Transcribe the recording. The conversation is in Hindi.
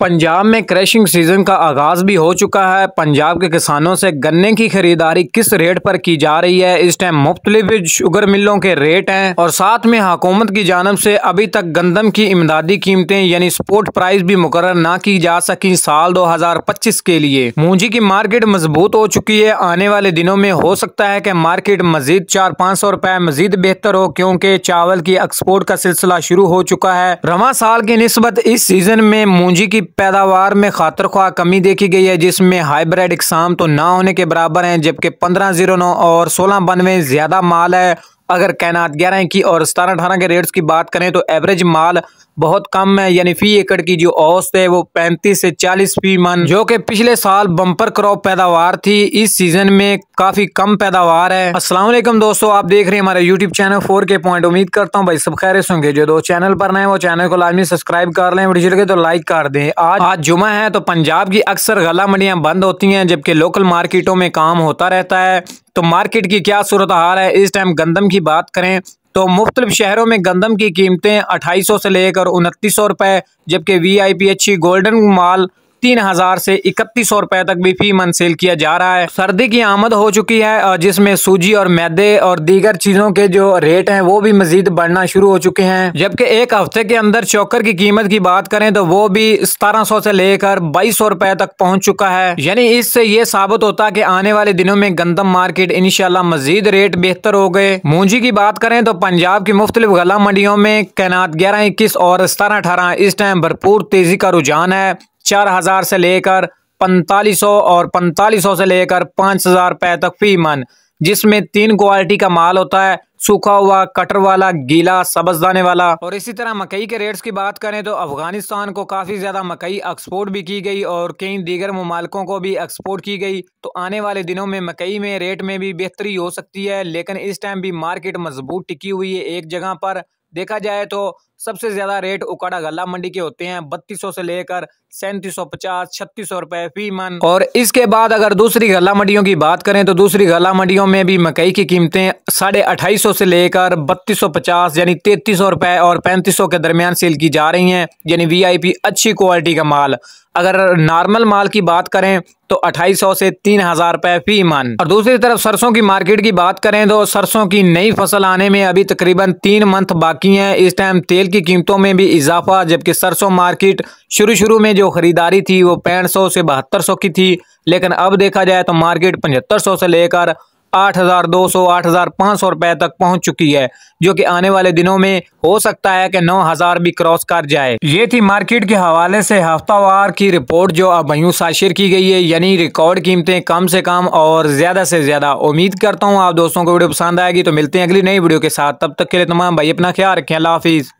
पंजाब में क्रैशिंग सीजन का आगाज़ भी हो चुका है। पंजाब के किसानों से गन्ने की खरीदारी किस रेट पर की जा रही है, इस टाइम मुख्तलिफ शुगर मिलों के रेट हैं और साथ में हुकूमत की जानब से अभी तक गंदम की इमदादी कीमतें यानी स्पोर्ट प्राइस भी मुकर्रर ना की जा सकी साल 2025 के लिए। मूंजी की मार्केट मजबूत हो चुकी है, आने वाले दिनों में हो सकता है कि मार्केट मजीद 400-500 रुपए मजीद बेहतर हो, क्योंकि चावल की एक्सपोर्ट का सिलसिला शुरू हो चुका है। रवां साल की निस्बत इस सीजन में मूंजी की पैदावार में खातर ख्वाह कमी देखी गई है, जिसमें हाइब्रिड इकसाम तो ना होने के बराबर हैं, जबकि 1509 और 1692 ज्यादा माल है। अगर कायनात 11 की और 17-18 के रेट्स की बात करें तो एवरेज माल बहुत कम है, यानी फी एकड़ की जो औसत है वो 35 से 40 फी मन, जो कि पिछले साल बम्पर क्रॉप पैदावार थी, इस सीजन में काफी कम पैदावार है। अस्सलाम वालेकुम दोस्तों, आप देख रहे हैं हमारे यूट्यूब चैनल 4K Point। उम्मीद करता हूँ भाई सब खैर से होंगे। जो दो चैनल पर नए वो चैनल को लाजमी सब्सक्राइब कर लें, वीडियो लगे तो लाइक कर दें। आज जुमा है तो पंजाब की अक्सर गला मंडियाँ बंद होती हैं, जबकि लोकल मार्केटों में काम होता रहता है। तो मार्केट की क्या सूरत हाल है, इस टाइम गंदम की बात करें तो मुख्तलिफ शहरों में गंदम की कीमतें 2800 से लेकर 2900 रुपये, जबकि VIP अच्छी गोल्डन माल 3000 से 3100 रुपए तक भी फी मन सेल किया जा रहा है। सर्दी की आमद हो चुकी है, जिसमें सूजी और मैदे और दीगर चीजों के जो रेट हैं वो भी मजीद बढ़ना शुरू हो चुके हैं, जबकि एक हफ्ते के अंदर चोकर की कीमत की बात करें तो वो भी 1700 से लेकर 2200 रुपए तक पहुंच चुका है। यानी इससे ये साबित होता है कि आने वाले दिनों में गंदम मार्केट इंशाल्लाह मजीद रेट बेहतर हो गए। मूंजी की बात करें तो पंजाब की मुख्तलिफ गला मंडियों में कायनात 11, 21 और 17-18 इस टाइम भरपूर तेजी का रुझान है। 4000 से लेकर 4500 और 4500 से लेकर 5000 रुपए तक फी मन, जिसमें 3 क्वालिटी का माल होता है, सूखा हुआ, कटर वाला, गीला, सब्जदाने वाला। और इसी तरह मकई के रेट्स की बात करें तो अफगानिस्तान को काफ़ी ज़्यादा मकई एक्सपोर्ट भी की गई और कई दीगर मुमालकों को भी एक्सपोर्ट की गई, तो आने वाले दिनों में मकई में रेट में भी बेहतरी हो सकती है। लेकिन इस टाइम भी मार्केट मजबूत टिकी हुई है। एक जगह पर देखा जाए तो सबसे ज़्यादा रेट उकाड़ा गला मंडी के होते हैं, 3200 से लेकर 3750, 3600 रुपए फी मन। और इसके बाद अगर दूसरी गला मंडियों की बात करें तो दूसरी गला मंडियों में भी मकई की कीमतें 2850 से लेकर 3250 यानी 3300 रुपए और 3500 के दरमियान सेल की जा रही हैं, यानी VIP अच्छी क्वालिटी का माल। अगर नॉर्मल माल की बात करें तो 2800 से 3000 रुपए फी मन। और दूसरी तरफ सरसों की मार्केट की बात करें तो सरसों की नई फसल आने में अभी तकरीबन 3 मंथ बाकी हैं। इस टाइम तेल की कीमतों में भी इजाफा, जबकि सरसों मार्केट शुरू में जो खरीदारी थी वो 500 से 7200 की थी, लेकिन अब देखा जाए तो मार्केट 7500 से लेकर 8200, 8500 रुपए तक पहुंच चुकी है, जो कि आने वाले दिनों में हो सकता है कि 9000 भी क्रॉस कर जाए। ये थी मार्केट के हवाले से हफ्तावार की रिपोर्ट जो अब यूं साशिर की गई है, यानी रिकॉर्ड कीमतें कम से कम और ज्यादा से ज्यादा। उम्मीद करता हूं आप दोस्तों को वीडियो पसंद आएगी। तो मिलते हैं अगली नई वीडियो के साथ, तब तक के लिए तमाम भाई अपना ख्याल रखें। अल्लाह हाफिज।